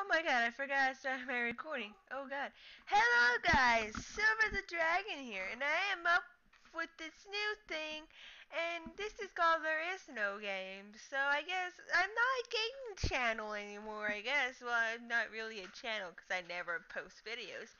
Oh my god, I forgot I started my recording. Oh god. Hello guys, Silver the Dragon here, and I am up with this new thing, and this is called There Is No Game. So I guess I'm not a gaming channel anymore, I guess. Well, I'm not really a channel because I never post videos.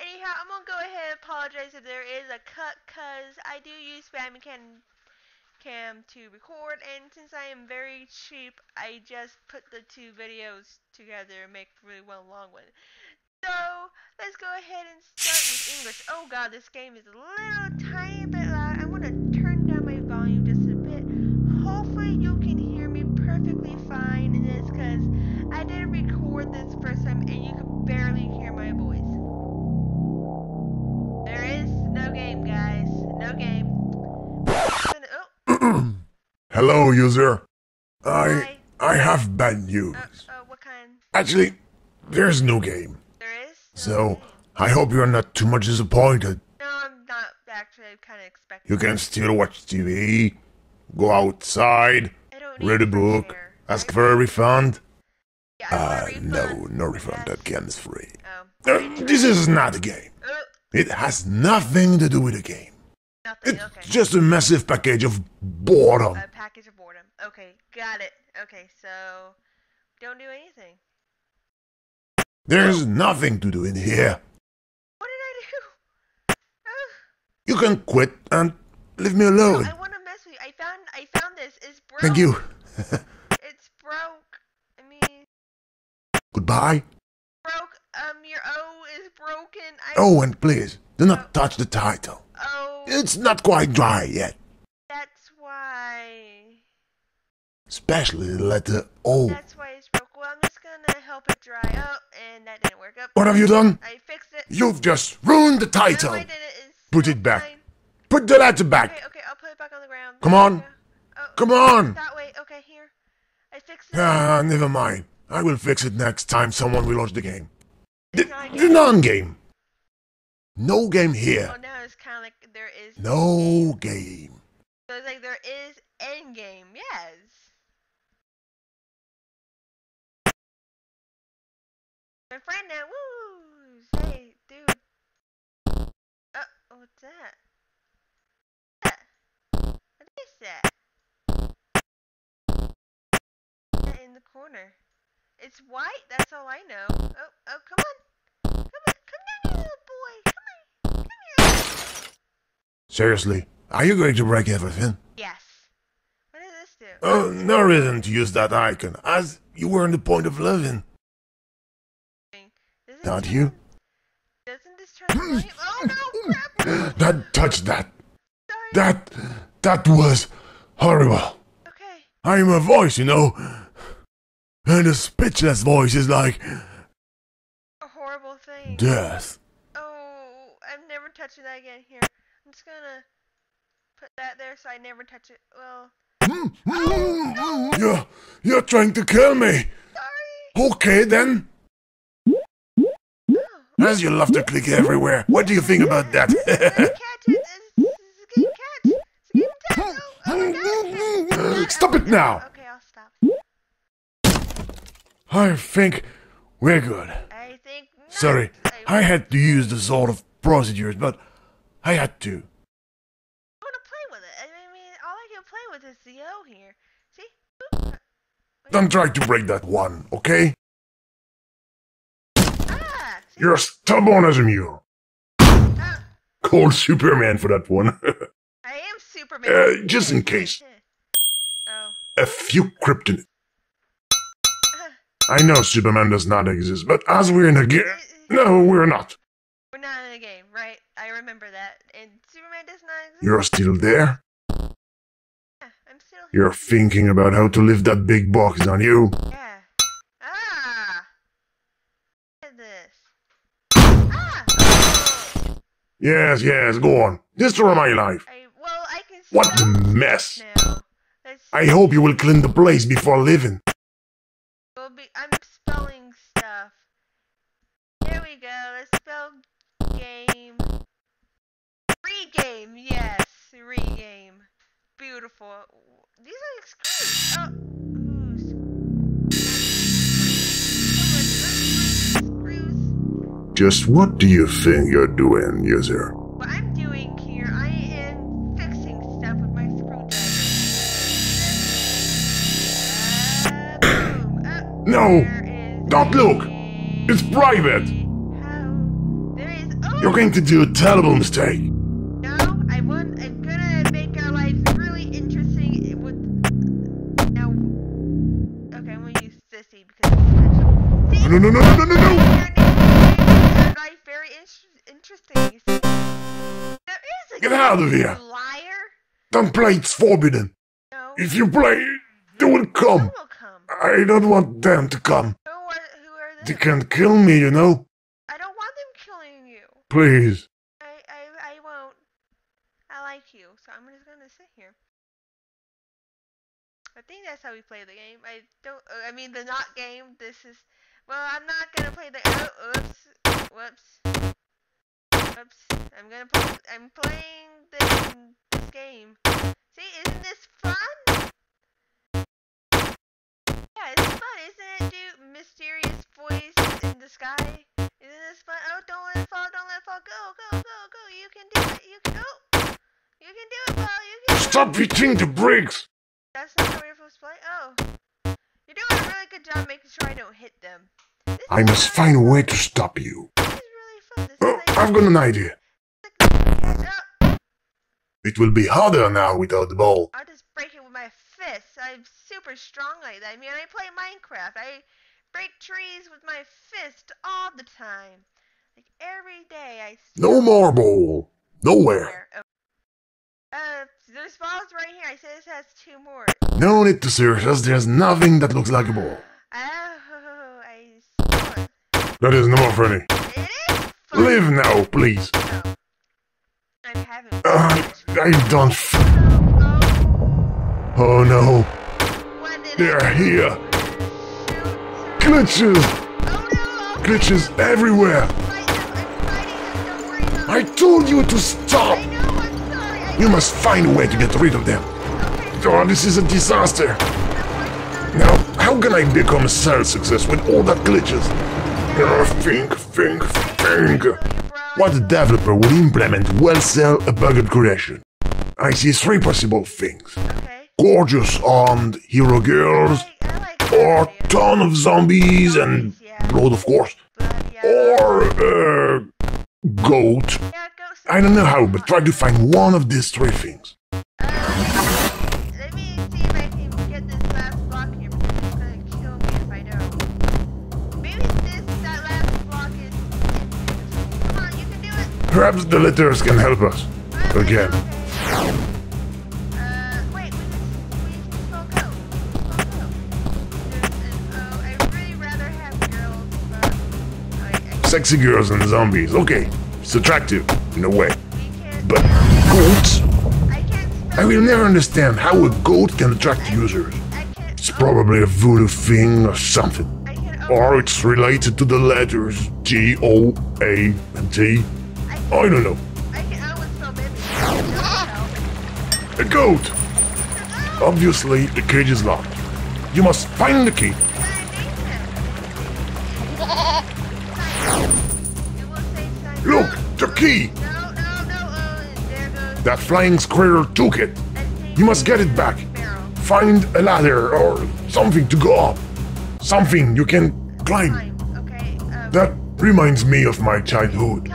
Anyhow, I'm going to go ahead and apologize if there is a cut, because I do use Famicannon to record, and since I am very cheap, I just put the two videos together and make really one long one. So let's go ahead and start with English. Oh god, this game is a little tiny bit loud. I'm gonna turn down my volume just a bit. Hopefully you can hear me perfectly fine in this, because I didn't record this first time and you can barely hear my voice. There is no game, guys. No game. Hello, user. I have bad news. What kind? Actually, there's no game. There is? So, I hope you're not too much disappointed. No, I'm not. Actually, I kind of expected. You can still watch TV, go outside, read a book, ask for a refund. Yeah, no refund. That game is free. Oh. This is not a game. It has nothing to do with a game. It's just a massive package of boredom. A package of boredom. Okay, got it. Okay, so don't do anything. There's nothing to do in here. What did I do? You can quit and leave me alone. No, I want to mess with you. I found this. It's broke. Thank you. It's broke. I mean. Goodbye. Broke. Your O is broken. Oh, and please do not touch the title. It's not quite dry yet. That's why. Especially the letter O. That's why it's broke. Well, I'm just gonna help it dry up, and that didn't work. What have you done? I fixed it. You've just ruined the title. No, I didn't. Put it back. Fine. Put the letter back. Okay, I'll put it back on the ground. Come on. Oh, come on. That way. Okay, here. I fixed it. Ah, never mind. I will fix it next time someone will launch the game. The non-game. No game here. Oh, now it's kind of like there is no game. So it's like there is end game, yes. My friend now, woo! Hey, dude. Oh, what's that? What is that? In the corner. It's white. That's all I know. Oh, come on, come on, come down, you little boy. Seriously, are you going to break everything? Yes. What does this do? Oh, no reason to use that icon, as you were on the point of living. Not you? Doesn't this turn on you? Oh no, crap! That touched that. Sorry. That was horrible. Okay. I'm a voice, you know. And a speechless voice is like a horrible thing. Death. Oh, I'm never touching that again here. I'm just gonna put that there so I never touch it. Well. Oh, no. You're trying to kill me. Sorry. Okay then. Oh. As you love to click everywhere. What do you think about that? Stop it now. Okay, I'll stop. I think we're good. I think not. Sorry, I had to use the sort of procedures, but. I had to. I want to play with it. I mean, all I can play with is the O here. See? Boop. Don't try to break that one, okay? Ah, you're stubborn as a mule. Ah. Call Superman for that one. I am Superman. Just in case. Oh. A few kryptonite. I know Superman does not exist, but as we're in a game... No, we're not. We're not in a game, right? I remember that, and Superman does not exist. You're still there? Yeah, I'm still here. You're thinking about how to lift that big box, aren't you? Yeah. Ah! Look at this. Ah! Yes, go on. Destroy my life. I can see. What a mess! I hope you will clean the place before leaving. I'm spelling stuff. There we go, let's spell game. Regame, yes, regame. Beautiful. These are exclusive. Oh, who's? Just what do you think you're doing, user? What I'm doing here, I am fixing stuff with my screwdriver. No! Don't look! It's private! Oh, there is... Oh. You're going to do a terrible mistake. No, I won't. I'm gonna make our lives really interesting with... No. Okay, I'm gonna use Sissy because... Oh, no, no, no, no, no, no, no! Interesting. There is a... Get out of here! Liar! Don't play, it's forbidden. No. If you play, they will come. I don't want them to come. No, who are they? They can kill me, you know? I don't want them killing you. Please. I won't. I like you, so I'm just gonna sit here. I think that's how we play the game. I don't... I mean, the not game. This is... Well, I'm not gonna play the... Oh, oops. Whoops. Oops, I'm playing this game. See, isn't this fun? Yeah, it's fun, isn't it, dude? Mysterious voice in the sky. Isn't this fun? Oh, don't let it fall, go, go, go, go, you can do it, you can go. Oh, you can do it, Paul, you can do it. Stop hitting the bricks! That's not how we're supposed to play? Oh. You're doing a really good job making sure I don't hit them. I must find a way to stop you. Oh, I've got an idea. It will be harder now without the ball. I'll just break it with my fists. I'm super strong like that. I mean, I play Minecraft. I break trees with my fist all the time. Like every day I... No more ball. Nowhere. There's balls right here. I said this has two more. No need to search us. There's nothing that looks like a ball. Oh, I saw it. That is no more funny. Leave now, please. No. I'm having... I don't... Oh no. They're here. Glitches. Oh, no. Glitches everywhere. I told you to stop. You must find a way to get rid of them. Oh, this is a disaster. Now, how can I become a sales success with all that glitches? Think. What developer would implement while sell a bugged creation? I see three possible things. Okay. Gorgeous armed hero girls, or ton of zombies and blood, of course, or goat. I don't know how, but try to find one of these three things. Let me see if I can get this last block here. Perhaps the letters can help us. Again. Wait, I'd really rather have girls, but... Sexy girls and zombies, okay. It's attractive, in a way. But goats? I will never understand how a goat can attract users. It's probably a voodoo thing or something. Or it's related to the letters G, O, A, and T. I don't know. I can always spell baby. A goat! Obviously, the cage is locked. You must find the key. Look! The key! No, that flying squirrel took it. You must get it back. Find a ladder or something to go up. Something you can climb. That reminds me of my childhood.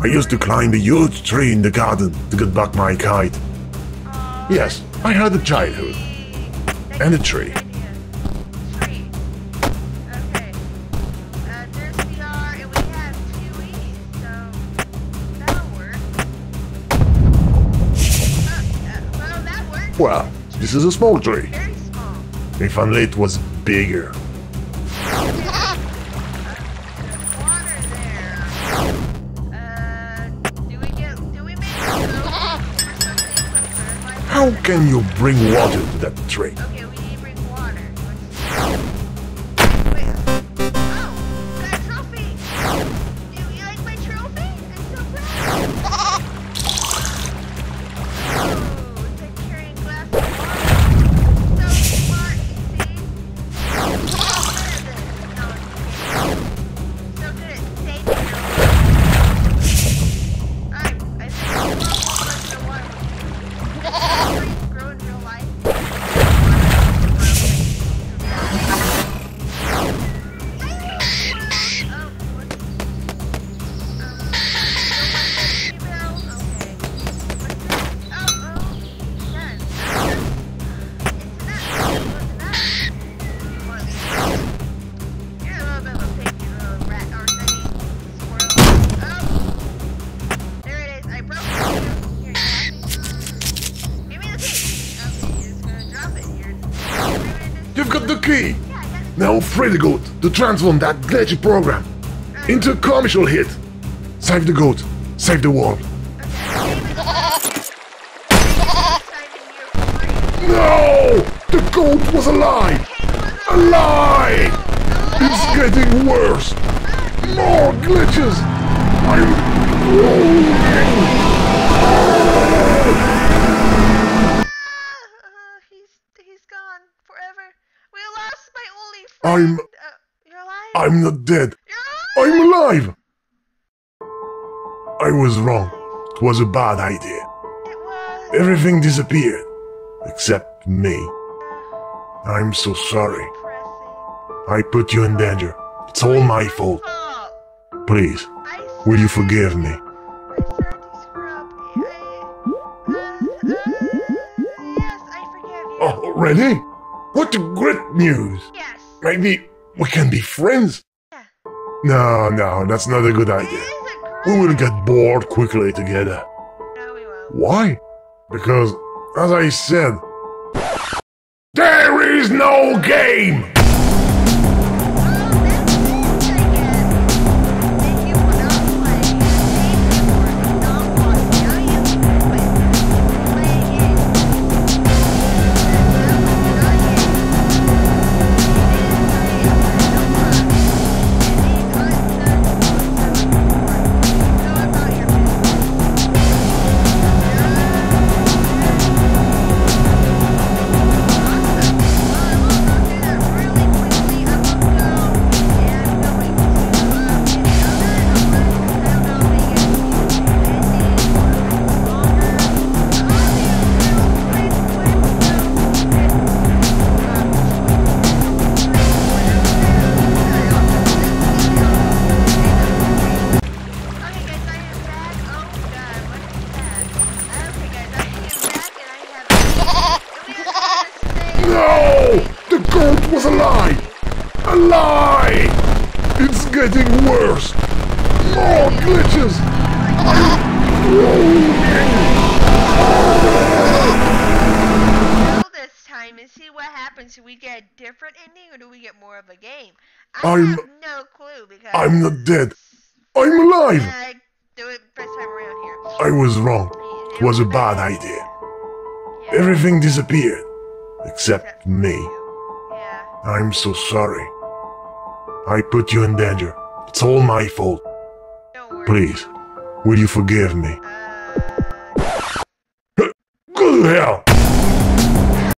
I used to climb a huge tree in the garden to get back my kite. Yes, I had a childhood. And a tree. Okay. There's we are, and we have 2 E's, so that'll work. Well, that worked. Well, this is a small tree. Very small. If only it was bigger. How can you bring water to that tree? Okay, we need to bring water. Wait. Oh, got a trophy! Do you like my trophy? I'm so proud! Oh, it's like carrying glass of water. So smart, you see? So good at saving. You've got the key! Now free the goat to transform that glitchy program into a commercial hit! Save the goat, save the world! No! The goat was alive! Alive! It's getting worse! More glitches! I'm rolling! I'm not dead. I'm alive! I was wrong. It was a bad idea. Everything disappeared. Except me. I'm so sorry. I put you in danger. It's all my fault. Please, will you forgive me? Oh, really? What great news! Maybe we can be friends? Yeah. No, that's not a good idea. We will get bored quickly together. No, we won't. Why? Because, as I said, there is no game! I'm not dead. I'm alive! Do it first time around here. I was wrong. It was a bad idea. Yeah. Everything disappeared. Except me. Yeah. I'm so sorry. I put you in danger. It's all my fault. Don't worry. Please, will you forgive me? Go to hell!